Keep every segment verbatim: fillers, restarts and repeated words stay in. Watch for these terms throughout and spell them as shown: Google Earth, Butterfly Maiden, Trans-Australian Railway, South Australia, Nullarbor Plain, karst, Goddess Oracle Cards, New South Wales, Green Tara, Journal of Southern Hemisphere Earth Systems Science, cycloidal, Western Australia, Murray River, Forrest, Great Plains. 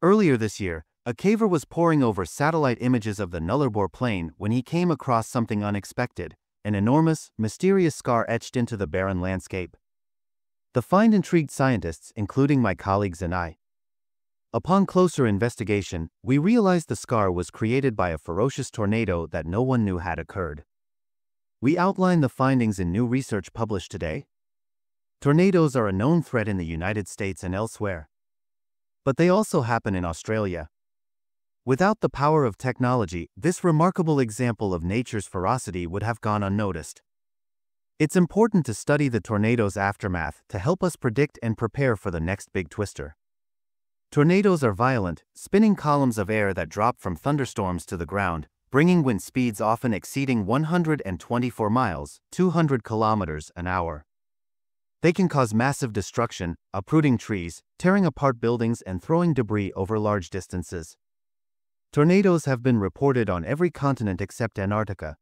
Earlier this year, a caver was poring over satellite images of the Nullarbor Plain when he came across something unexpected, an enormous, mysterious scar etched into the barren landscape. The find intrigued scientists, including my colleagues and I. Upon closer investigation, we realized the scar was created by a ferocious tornado that no one knew had occurred. We outline the findings in new research published today. Tornadoes are a known threat in the United States and elsewhere, but they also happen in Australia. Without the power of technology, this remarkable example of nature's ferocity would have gone unnoticed. It's important to study the tornado's aftermath to help us predict and prepare for the next big twister. Tornadoes are violent, spinning columns of air that drop from thunderstorms to the ground, bringing wind speeds often exceeding one hundred twenty-four miles, two hundred kilometers an hour. They can cause massive destruction, uprooting trees, tearing apart buildings, and throwing debris over large distances. Tornadoes have been reported on every continent except Antarctica.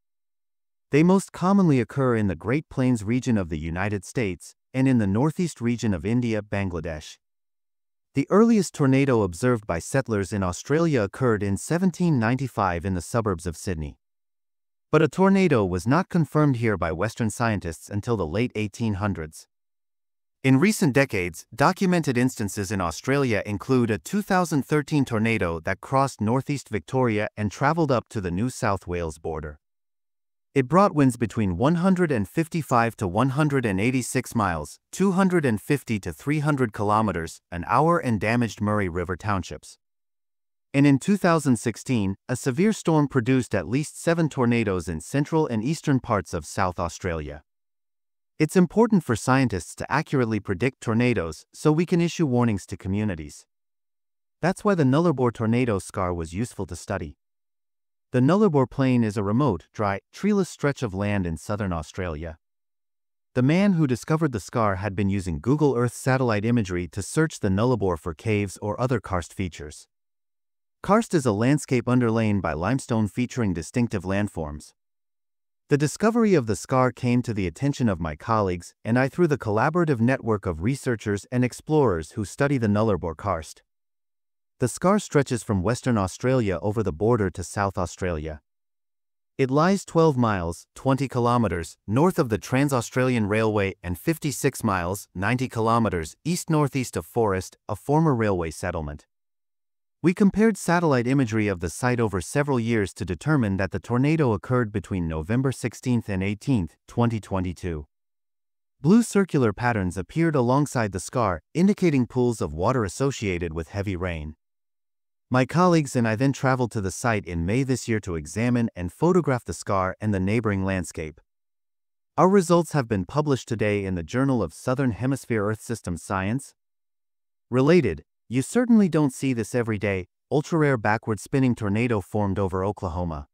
They most commonly occur in the Great Plains region of the United States and in the northeast region of India, Bangladesh. The earliest tornado observed by settlers in Australia occurred in seventeen ninety-five in the suburbs of Sydney. But a tornado was not confirmed here by Western scientists until the late eighteen hundreds. In recent decades, documented instances in Australia include a two thousand thirteen tornado that crossed northeast Victoria and traveled up to the New South Wales border. It brought winds between one hundred fifty-five to one hundred eighty-six miles, two hundred fifty to three hundred kilometers an hour, and damaged Murray River townships. And in two thousand sixteen, a severe storm produced at least seven tornadoes in central and eastern parts of South Australia. It's important for scientists to accurately predict tornadoes so we can issue warnings to communities. That's why the Nullarbor tornado scar was useful to study. The Nullarbor Plain is a remote, dry, treeless stretch of land in southern Australia. The man who discovered the scar had been using Google Earth satellite imagery to search the Nullarbor for caves or other karst features. Karst is a landscape underlain by limestone featuring distinctive landforms. The discovery of the scar came to the attention of my colleagues and I through the collaborative network of researchers and explorers who study the Nullarbor karst. The scar stretches from Western Australia over the border to South Australia. It lies twelve miles, twenty kilometers, north of the Trans-Australian Railway and fifty-six miles, ninety kilometers, east-northeast of Forrest, a former railway settlement. We compared satellite imagery of the site over several years to determine that the tornado occurred between November sixteenth and eighteenth, twenty twenty-two. Blue circular patterns appeared alongside the scar, indicating pools of water associated with heavy rain. My colleagues and I then traveled to the site in May this year to examine and photograph the scar and the neighboring landscape. Our results have been published today in the Journal of Southern Hemisphere Earth Systems Science. Related, you certainly don't see this every day. Ultra-rare backward spinning tornado formed over Oklahoma.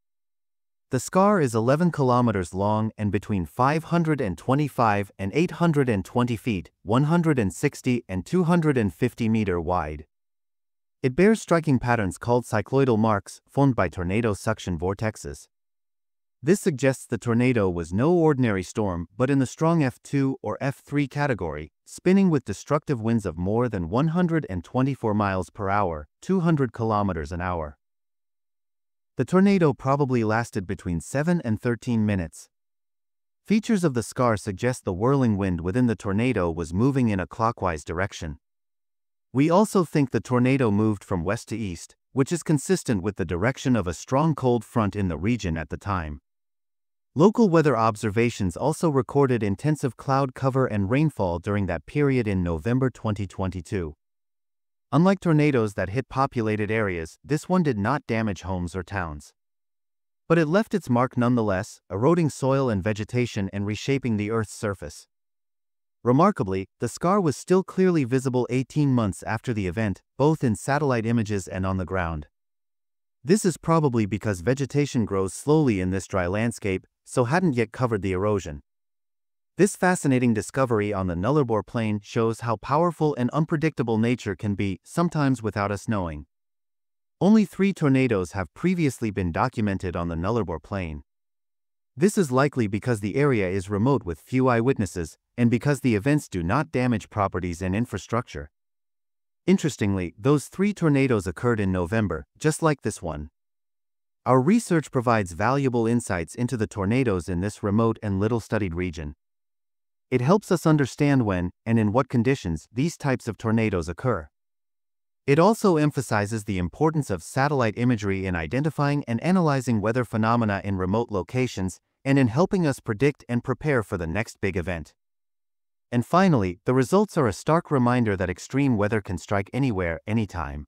The scar is eleven kilometers long and between five hundred twenty-five and eight hundred twenty feet, one hundred sixty and two hundred fifty meter wide. It bears striking patterns called cycloidal marks formed by tornado suction vortexes. This suggests the tornado was no ordinary storm, but in the strong F two or F three category, spinning with destructive winds of more than one hundred twenty-four miles per hour, two hundred kilometers an hour. The tornado probably lasted between seven and thirteen minutes. Features of the scar suggest the whirling wind within the tornado was moving in a clockwise direction. We also think the tornado moved from west to east, which is consistent with the direction of a strong cold front in the region at the time. Local weather observations also recorded intensive cloud cover and rainfall during that period in November twenty twenty-two. Unlike tornadoes that hit populated areas, this one did not damage homes or towns. But it left its mark nonetheless, eroding soil and vegetation and reshaping the Earth's surface. Remarkably, the scar was still clearly visible eighteen months after the event, both in satellite images and on the ground. This is probably because vegetation grows slowly in this dry landscape, so hadn't yet covered the erosion. This fascinating discovery on the Nullarbor Plain shows how powerful and unpredictable nature can be, sometimes without us knowing. Only three tornadoes have previously been documented on the Nullarbor Plain. This is likely because the area is remote with few eyewitnesses, and because the events do not damage properties and infrastructure. Interestingly, those three tornadoes occurred in November, just like this one. Our research provides valuable insights into the tornadoes in this remote and little-studied region. It helps us understand when, and in what conditions, these types of tornadoes occur. It also emphasizes the importance of satellite imagery in identifying and analyzing weather phenomena in remote locations, and in helping us predict and prepare for the next big event. And finally, the results are a stark reminder that extreme weather can strike anywhere, anytime.